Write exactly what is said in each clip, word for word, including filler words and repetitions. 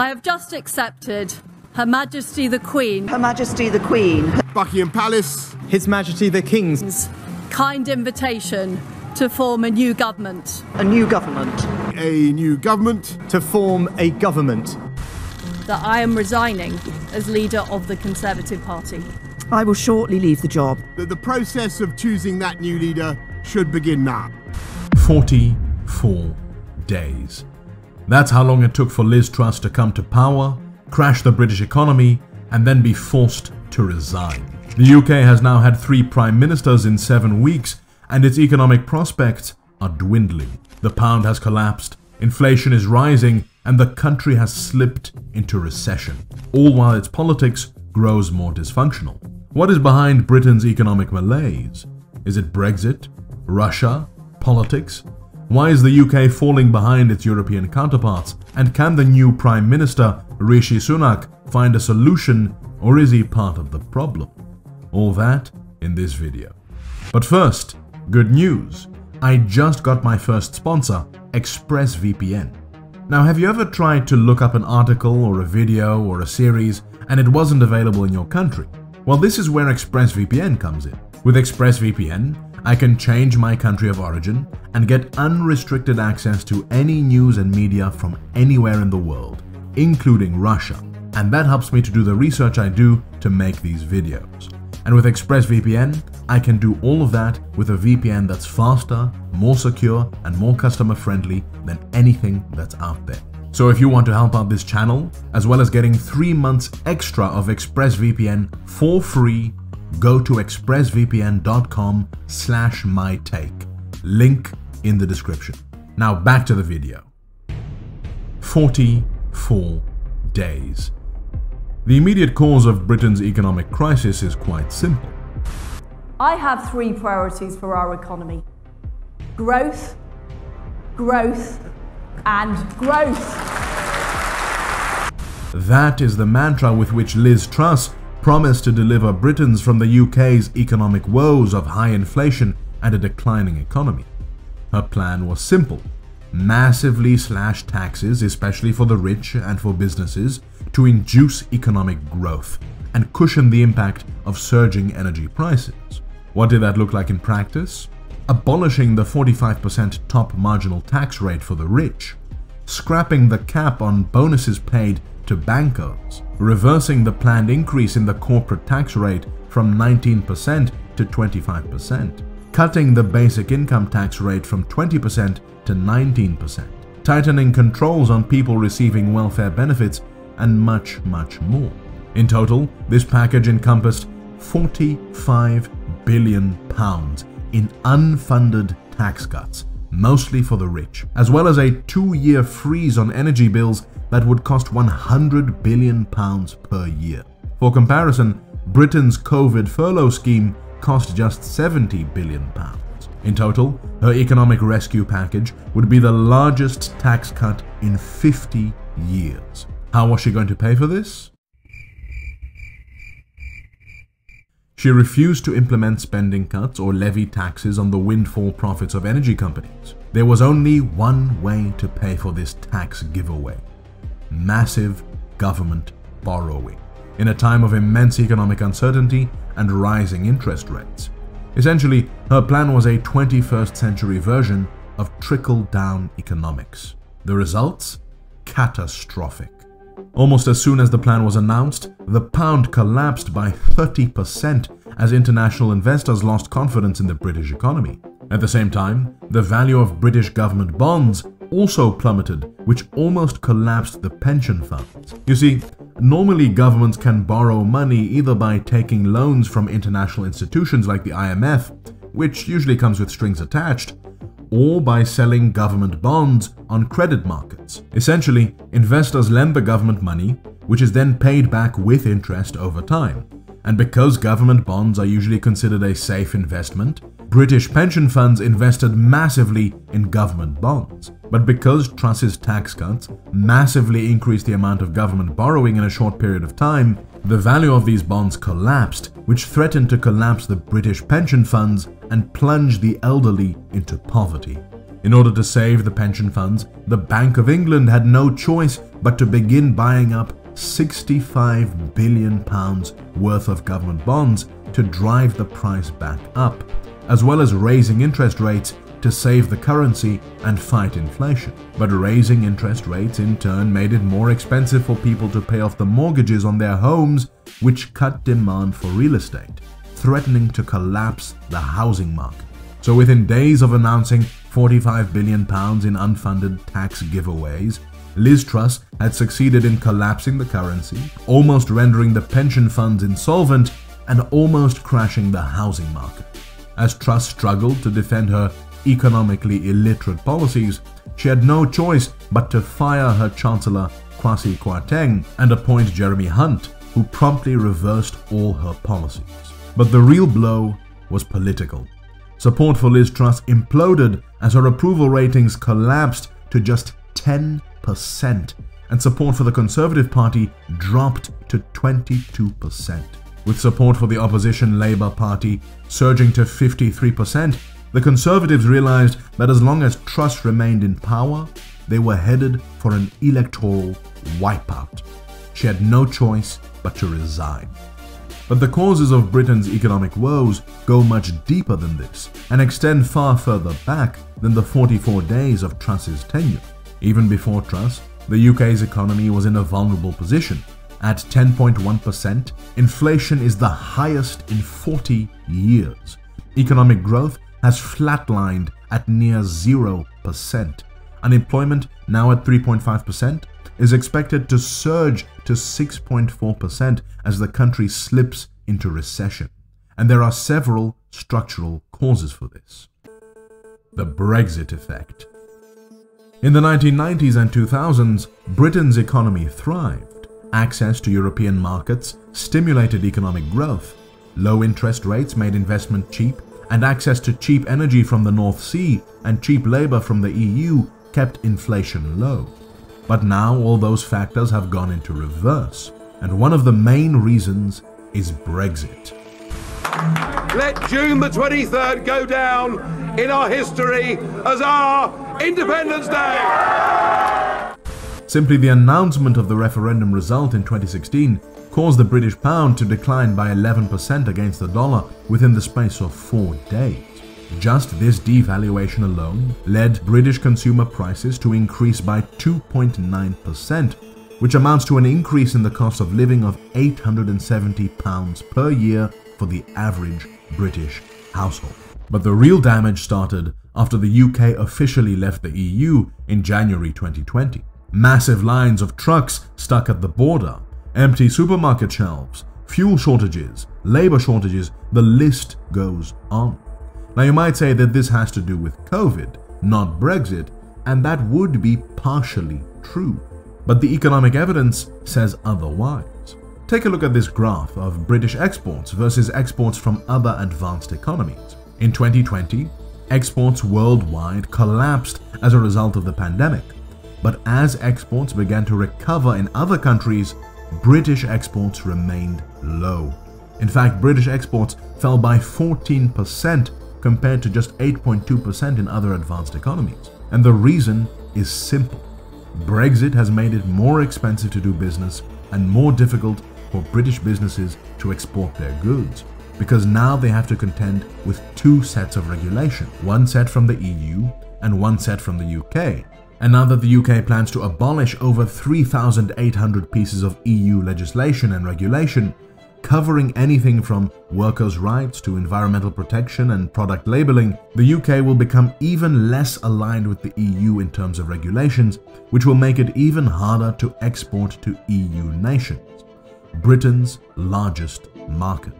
I have just accepted Her Majesty the Queen. Her Majesty the Queen. Buckingham Palace. His Majesty the King's kind invitation to form a new government. A new government. A new government. To form a government. That I am resigning as leader of the Conservative Party. I will shortly leave the job. That the process of choosing that new leader should begin now. forty-four days. That's how long it took for Liz Truss to come to power, crash the British economy, and then be forced to resign. The U K has now had three prime ministers in seven weeks, and its economic prospects are dwindling. The pound has collapsed, inflation is rising, and the country has slipped into recession, all while its politics grows more dysfunctional. What is behind Britain's economic malaise? Is it Brexit? Russia? Politics? Why is the U K falling behind its European counterparts? And can the new Prime Minister, Rishi Sunak, find a solution, or is he part of the problem? All that in this video. But first, good news. I just got my first sponsor, ExpressVPN. Now, have you ever tried to look up an article or a video or a series and it wasn't available in your country? Well, this is where ExpressVPN comes in. With ExpressVPN, I can change my country of origin and get unrestricted access to any news and media from anywhere in the world, including Russia. And that helps me to do the research I do to make these videos. And with ExpressVPN, I can do all of that with a V P N that's faster, more secure, and more customer-friendly than anything that's out there. So if you want to help out this channel, as well as getting three months extra of ExpressVPN for free, go to expressvpn dot com slash my take. Link in the description. Now back to the video. forty-four days. The immediate cause of Britain's economic crisis is quite simple. I have three priorities for our economy. Growth, growth, and growth. That is the mantra with which Liz Truss promised to deliver Britons from the U K's economic woes of high inflation and a declining economy. Her plan was simple. Massively slash taxes, especially for the rich and for businesses, to induce economic growth and cushion the impact of surging energy prices. What did that look like in practice? Abolishing the forty-five percent top marginal tax rate for the rich, scrapping the cap on bonuses paid to bankers, reversing the planned increase in the corporate tax rate from nineteen percent to twenty-five percent, cutting the basic income tax rate from twenty percent to nineteen percent, tightening controls on people receiving welfare benefits, and much, much more. In total, this package encompassed forty-five billion pounds in unfunded tax cuts, mostly for the rich, as well as a two-year freeze on energy bills that would cost one hundred billion pounds per year. For comparison, Britain's COVID furlough scheme cost just seventy billion pounds. In total, her economic rescue package would be the largest tax cut in fifty years. How was she going to pay for this? She refused to implement spending cuts or levy taxes on the windfall profits of energy companies. There was only one way to pay for this tax giveaway: massive government borrowing, in a time of immense economic uncertainty and rising interest rates. Essentially, her plan was a twenty-first century version of trickle-down economics. The results? Catastrophic. Almost as soon as the plan was announced, the pound collapsed by thirty percent as international investors lost confidence in the British economy. At the same time, the value of British government bonds also plummeted, which almost collapsed the pension funds. You see, normally governments can borrow money either by taking loans from international institutions like the I M F, which usually comes with strings attached, or by selling government bonds on credit markets. Essentially, investors lend the government money, which is then paid back with interest over time. And because government bonds are usually considered a safe investment, British pension funds invested massively in government bonds. But because Truss's tax cuts massively increased the amount of government borrowing in a short period of time, the value of these bonds collapsed, which threatened to collapse the British pension funds and plunge the elderly into poverty. In order to save the pension funds, the Bank of England had no choice but to begin buying up sixty-five billion pounds worth of government bonds to drive the price back up, as well as raising interest rates to save the currency and fight inflation. But raising interest rates in turn made it more expensive for people to pay off the mortgages on their homes, which cut demand for real estate, threatening to collapse the housing market. So within days of announcing forty-five billion pounds in unfunded tax giveaways, Liz Truss had succeeded in collapsing the currency, almost rendering the pension funds insolvent and almost crashing the housing market. As Truss struggled to defend her economically illiterate policies, she had no choice but to fire her Chancellor Kwasi Kwarteng and appoint Jeremy Hunt, who promptly reversed all her policies. But the real blow was political. Support for Liz Truss imploded as her approval ratings collapsed to just ten percent, and support for the Conservative Party dropped to twenty-two percent. With support for the opposition Labour Party surging to fifty-three percent, the Conservatives realized that as long as Truss remained in power, they were headed for an electoral wipeout. She had no choice but to resign. But the causes of Britain's economic woes go much deeper than this and extend far further back than the forty-four days of Truss's tenure. Even before Truss, the U K's economy was in a vulnerable position. At ten point one percent, inflation is the highest in forty years. Economic growth has flatlined at near zero percent. Unemployment, now at three point five percent, is expected to surge to six point four percent as the country slips into recession. And there are several structural causes for this. The Brexit effect. In the nineteen nineties and two thousands, Britain's economy thrived. Access to European markets stimulated economic growth. Low interest rates made investment cheap, and access to cheap energy from the North Sea and cheap labor from the E U kept inflation low. But now all those factors have gone into reverse, and one of the main reasons is Brexit. Let June the twenty-third go down in our history as our Independence Day! Simply the announcement of the referendum result in twenty sixteen caused the British pound to decline by eleven percent against the dollar within the space of four days. Just this devaluation alone led British consumer prices to increase by two point nine percent, which amounts to an increase in the cost of living of eight hundred and seventy pounds per year for the average British household. But the real damage started after the U K officially left the E U in January twenty twenty. Massive lines of trucks stuck at the border, empty supermarket shelves, fuel shortages, labor shortages, the list goes on. Now you might say that this has to do with COVID, not Brexit, and that would be partially true. But the economic evidence says otherwise. Take a look at this graph of British exports versus exports from other advanced economies. In twenty twenty, exports worldwide collapsed as a result of the pandemic. But as exports began to recover in other countries, British exports remained low. In fact, British exports fell by fourteen percent compared to just eight point two percent in other advanced economies. And the reason is simple. Brexit has made it more expensive to do business and more difficult for British businesses to export their goods, because now they have to contend with two sets of regulation, one set from the E U and one set from the U K. And now that the U K plans to abolish over three thousand eight hundred pieces of E U legislation and regulation, covering anything from workers' rights to environmental protection and product labelling, the U K will become even less aligned with the E U in terms of regulations, which will make it even harder to export to E U nations, Britain's largest market.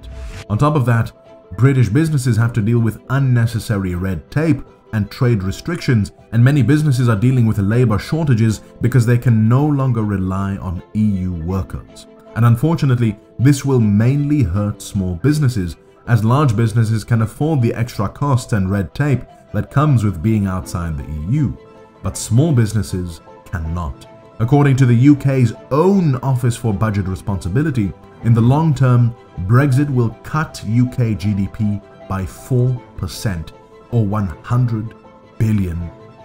On top of that, British businesses have to deal with unnecessary red tape and trade restrictions, and many businesses are dealing with labor shortages because they can no longer rely on E U workers. And unfortunately, this will mainly hurt small businesses, as large businesses can afford the extra costs and red tape that comes with being outside the E U. But small businesses cannot. According to the U K's own Office for Budget Responsibility, in the long term, Brexit will cut U K G D P by four percent, or one hundred billion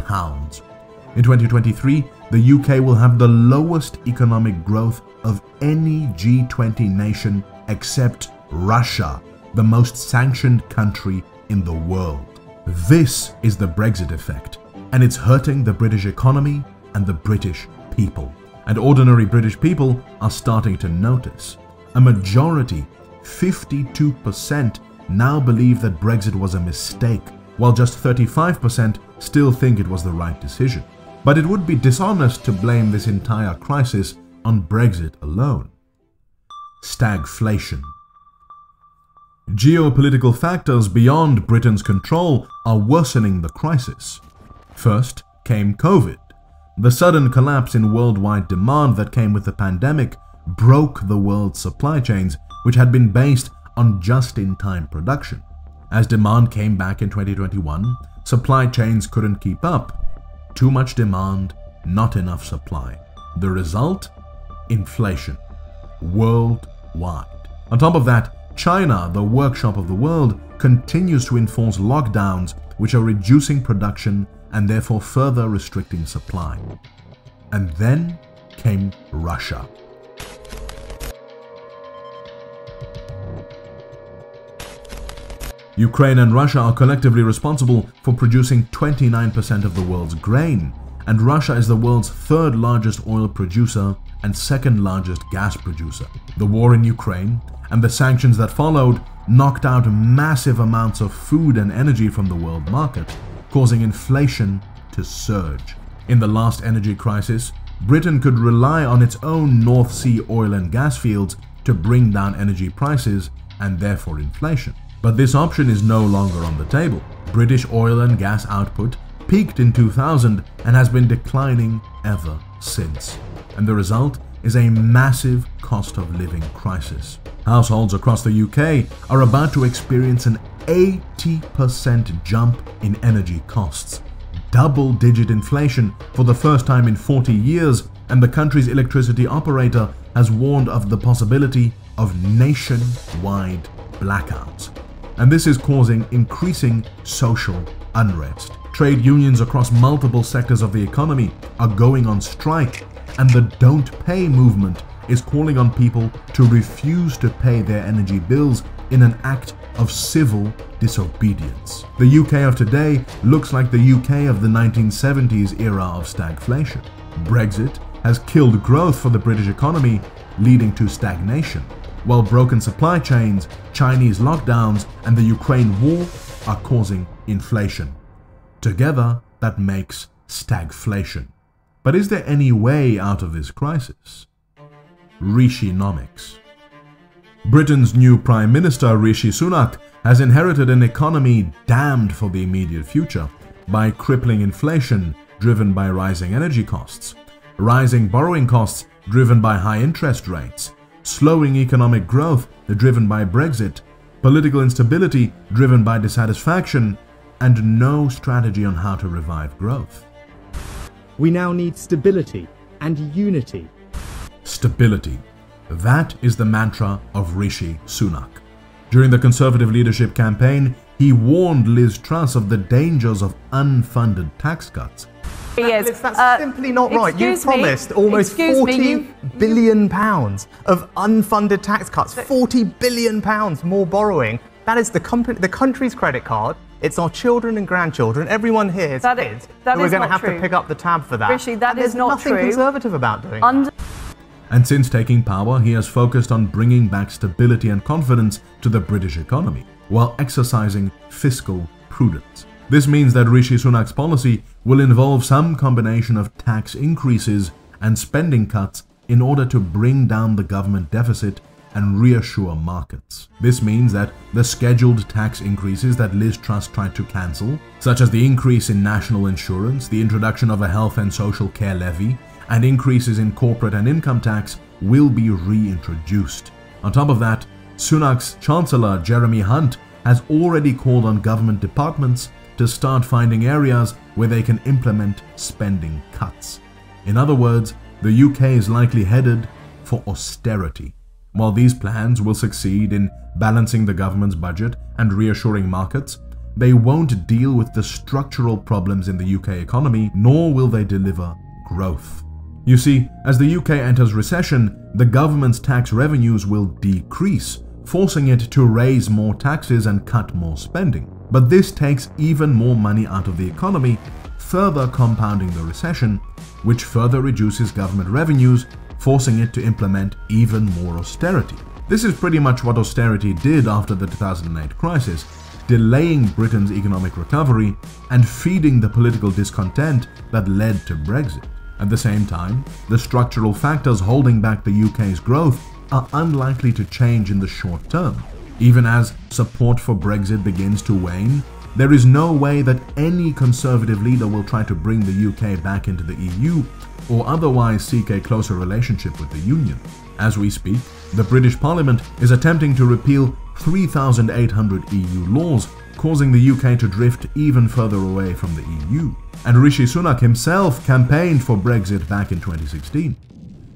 pounds. In twenty twenty-three, the U K will have the lowest economic growth of any G twenty nation except Russia, the most sanctioned country in the world. This is the Brexit effect, and it's hurting the British economy and the British people. And ordinary British people are starting to notice. A majority, fifty-two percent, now believe that Brexit was a mistake, while just thirty-five percent still think it was the right decision. But it would be dishonest to blame this entire crisis on Brexit alone. Stagflation. Geopolitical factors beyond Britain's control are worsening the crisis. First came COVID. The sudden collapse in worldwide demand that came with the pandemic broke the world's supply chains, which had been based on just-in-time production. As demand came back in twenty twenty-one, supply chains couldn't keep up. Too much demand, not enough supply. The result? Inflation. Worldwide. On top of that, China, the workshop of the world, continues to enforce lockdowns which are reducing production and therefore further restricting supply. And then came Russia. Ukraine and Russia are collectively responsible for producing twenty-nine percent of the world's grain, and Russia is the world's third largest oil producer and second largest gas producer. The war in Ukraine and the sanctions that followed knocked out massive amounts of food and energy from the world market, causing inflation to surge. In the last energy crisis, Britain could rely on its own North Sea oil and gas fields to bring down energy prices and therefore inflation. But this option is no longer on the table. British oil and gas output peaked in two thousand and has been declining ever since. And the result is a massive cost of living crisis. Households across the U K are about to experience an eighty percent jump in energy costs, double-digit inflation for the first time in forty years, and the country's electricity operator has warned of the possibility of nationwide blackouts. And this is causing increasing social unrest. Trade unions across multiple sectors of the economy are going on strike, and the Don't Pay movement is calling on people to refuse to pay their energy bills in an act of civil disobedience. The U K of today looks like the U K of the nineteen seventies era of stagflation. Brexit has killed growth for the British economy, leading to stagnation, while broken supply chains, Chinese lockdowns, and the Ukraine war are causing inflation. Together, that makes stagflation. But is there any way out of this crisis? Rishinomics. Britain's new Prime Minister, Rishi Sunak, has inherited an economy damned for the immediate future by crippling inflation driven by rising energy costs, rising borrowing costs driven by high interest rates, slowing economic growth driven by Brexit, political instability driven by dissatisfaction, and no strategy on how to revive growth. We now need stability and unity. Stability. That is the mantra of Rishi Sunak. During the Conservative leadership campaign, he warned Liz Truss of the dangers of unfunded tax cuts. Yes, Liz, that's uh, simply not right. You promised me, almost forty me, you, billion pounds of unfunded tax cuts, forty billion pounds more borrowing. That is the, company, the country's credit card. It's our children and grandchildren, everyone here is that kids. Is, that we're going to have true. to pick up the tab for that. Rishi, that and is not true. There's nothing conservative about doing Under that. And since taking power, he has focused on bringing back stability and confidence to the British economy while exercising fiscal prudence. This means that Rishi Sunak's policy will involve some combination of tax increases and spending cuts in order to bring down the government deficit and reassure markets. This means that the scheduled tax increases that Liz Truss tried to cancel, such as the increase in national insurance, the introduction of a health and social care levy, and increases in corporate and income tax, will be reintroduced. On top of that, Sunak's Chancellor, Jeremy Hunt, has already called on government departments to start finding areas where they can implement spending cuts. In other words, the U K is likely headed for austerity. While these plans will succeed in balancing the government's budget and reassuring markets, They won't deal with the structural problems in the U K economy, nor will they deliver growth. You see, as the U K enters recession, the government's tax revenues will decrease, forcing it to raise more taxes and cut more spending. But this takes even more money out of the economy, further compounding the recession, which further reduces government revenues, forcing it to implement even more austerity. This is pretty much what austerity did after the two thousand eight crisis, delaying Britain's economic recovery and feeding the political discontent that led to Brexit. At the same time, the structural factors holding back the U K's growth are unlikely to change in the short term. Even as support for Brexit begins to wane, there is no way that any conservative leader will try to bring the U K back into the E U or otherwise seek a closer relationship with the Union. As we speak, the British Parliament is attempting to repeal three thousand eight hundred E U laws, causing the U K to drift even further away from the E U. And Rishi Sunak himself campaigned for Brexit back in twenty sixteen.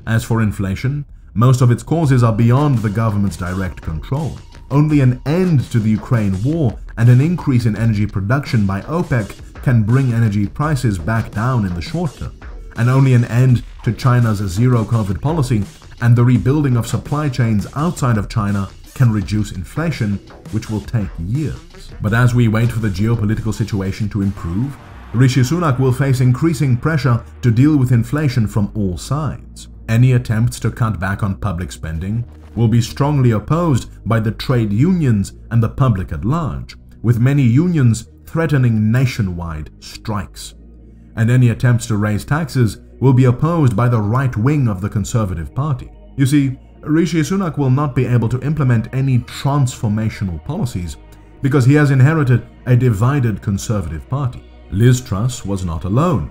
As for inflation, most of its causes are beyond the government's direct control. Only an end to the Ukraine war and an increase in energy production by OPEC can bring energy prices back down in the short term. And only an end to China's zero-COVID policy and the rebuilding of supply chains outside of China can reduce inflation, which will take years. But as we wait for the geopolitical situation to improve, Rishi Sunak will face increasing pressure to deal with inflation from all sides. Any attempts to cut back on public spending will be strongly opposed by the trade unions and the public at large, with many unions threatening nationwide strikes. And any attempts to raise taxes will be opposed by the right wing of the Conservative Party. You see, Rishi Sunak will not be able to implement any transformational policies because he has inherited a divided Conservative Party. Liz Truss was not alone.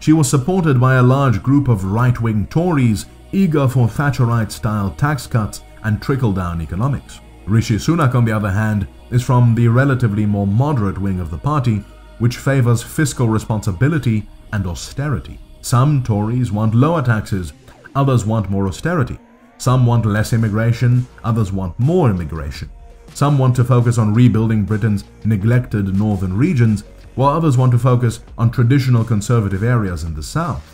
She was supported by a large group of right-wing Tories eager for Thatcherite-style tax cuts and trickle-down economics. Rishi Sunak, on the other hand, is from the relatively more moderate wing of the party, which favors fiscal responsibility and austerity. Some Tories want lower taxes, others want more austerity. Some want less immigration, others want more immigration. Some want to focus on rebuilding Britain's neglected northern regions, while others want to focus on traditional conservative areas in the south.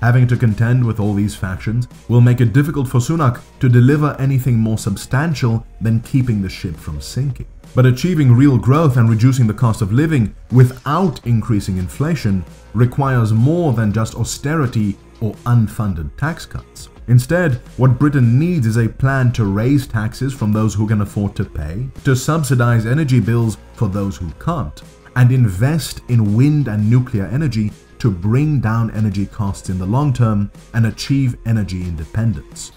Having to contend with all these factions will make it difficult for Sunak to deliver anything more substantial than keeping the ship from sinking. But achieving real growth and reducing the cost of living without increasing inflation requires more than just austerity or unfunded tax cuts. Instead, what Britain needs is a plan to raise taxes from those who can afford to pay, to subsidize energy bills for those who can't, and invest in wind and nuclear energy to bring down energy costs in the long term and achieve energy independence.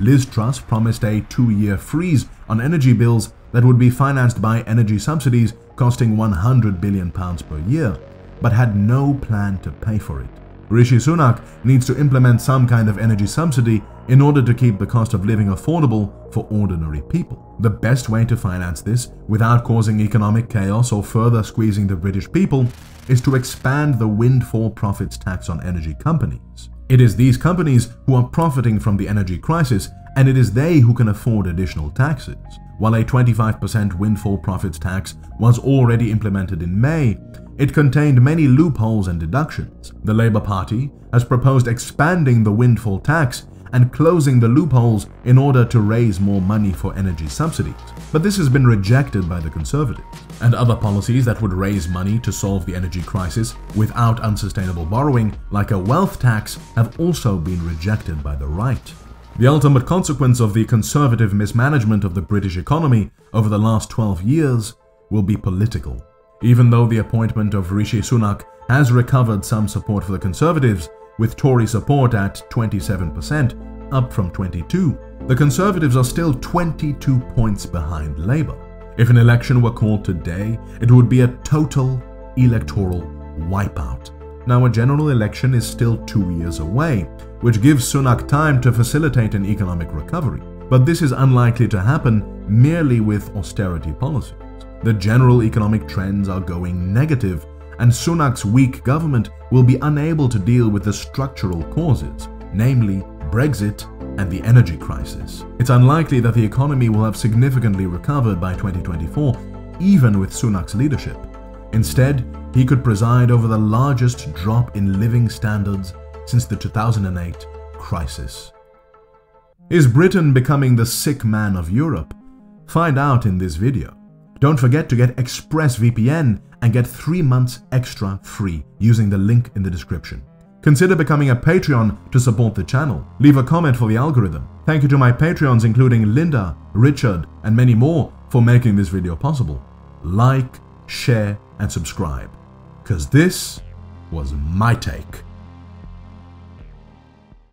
Liz Truss promised a two-year freeze on energy bills that would be financed by energy subsidies costing one hundred billion pounds per year, but had no plan to pay for it. Rishi Sunak needs to implement some kind of energy subsidy in order to keep the cost of living affordable for ordinary people. The best way to finance this, without causing economic chaos or further squeezing the British people, is to expand the windfall profits tax on energy companies. It is these companies who are profiting from the energy crisis, and it is they who can afford additional taxes. While a twenty-five percent windfall profits tax was already implemented in May, it contained many loopholes and deductions. The Labour Party has proposed expanding the windfall tax and closing the loopholes in order to raise more money for energy subsidies. But this has been rejected by the Conservatives. And other policies that would raise money to solve the energy crisis without unsustainable borrowing, like a wealth tax, have also been rejected by the right. The ultimate consequence of the Conservative mismanagement of the British economy over the last twelve years will be political. Even though the appointment of Rishi Sunak has recovered some support for the Conservatives, with Tory support at twenty-seven percent, up from twenty-two, the Conservatives are still twenty-two points behind Labour. If an election were called today, it would be a total electoral wipeout. Now, a general election is still two years away, which gives Sunak time to facilitate an economic recovery. But this is unlikely to happen merely with austerity policies. The general economic trends are going negative, and Sunak's weak government will be unable to deal with the structural causes, namely Brexit and the energy crisis. It's unlikely that the economy will have significantly recovered by twenty twenty-four, even with Sunak's leadership. Instead, he could preside over the largest drop in living standards since the two thousand eight crisis. Is Britain becoming the sick man of Europe? Find out in this video. Don't forget to get ExpressVPN and get three months extra free using the link in the description. Consider becoming a Patreon to support the channel. Leave a comment for the algorithm. Thank you to my Patreons including Linda, Richard, and many more for making this video possible. Like, share, and subscribe. Because this was My Take.